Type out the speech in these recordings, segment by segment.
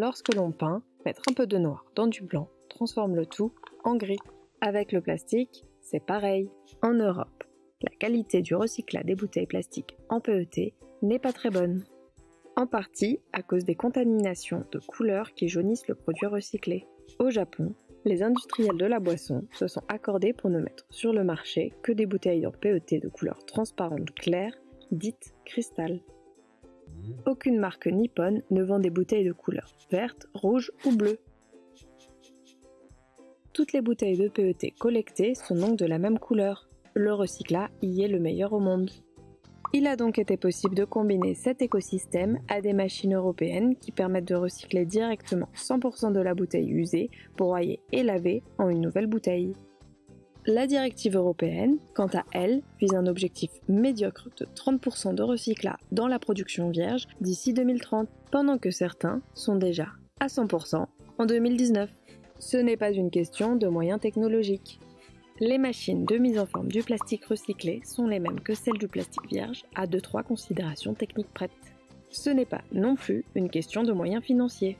Lorsque l'on peint, mettre un peu de noir dans du blanc, transforme le tout en gris. Avec le plastique, c'est pareil. En Europe, la qualité du recyclat des bouteilles plastiques en PET n'est pas très bonne. En partie à cause des contaminations de couleurs qui jaunissent le produit recyclé. Au Japon, les industriels de la boisson se sont accordés pour ne mettre sur le marché que des bouteilles en PET de couleur transparente claire, dites cristal. Aucune marque nippone ne vend des bouteilles de couleur verte, rouge ou bleue. Toutes les bouteilles de PET collectées sont donc de la même couleur. Le recyclat y est le meilleur au monde. Il a donc été possible de combiner cet écosystème à des machines européennes qui permettent de recycler directement 100% de la bouteille usée, broyée et lavée en une nouvelle bouteille. La directive européenne, quant à elle, vise un objectif médiocre de 30% de recyclat dans la production vierge d'ici 2030, pendant que certains sont déjà à 100% en 2019. Ce n'est pas une question de moyens technologiques. Les machines de mise en forme du plastique recyclé sont les mêmes que celles du plastique vierge, à 2-3 considérations techniques prêtes. Ce n'est pas non plus une question de moyens financiers.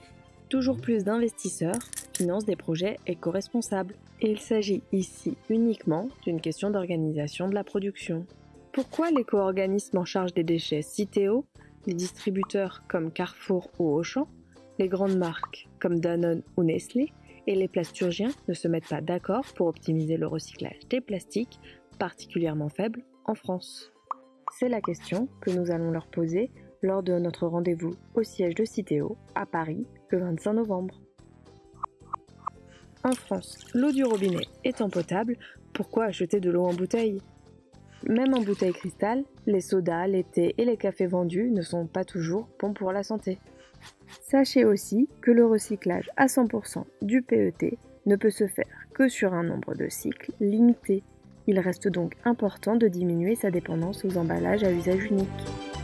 Toujours plus d'investisseurs financent des projets éco-responsables. Et il s'agit ici uniquement d'une question d'organisation de la production. Pourquoi l'éco-organisme en charge des déchets Citéo, les distributeurs comme Carrefour ou Auchan, les grandes marques comme Danone ou Nestlé, et les plasturgiens ne se mettent pas d'accord pour optimiser le recyclage des plastiques, particulièrement faibles en France? C'est la question que nous allons leur poser lors de notre rendez-vous au siège de Citéo, à Paris, le 25 novembre. En France, l'eau du robinet étant potable, pourquoi acheter de l'eau en bouteille? Même en bouteille cristal, les sodas, les thés et les cafés vendus ne sont pas toujours bons pour la santé. Sachez aussi que le recyclage à 100% du PET ne peut se faire que sur un nombre de cycles limité. Il reste donc important de diminuer sa dépendance aux emballages à usage unique.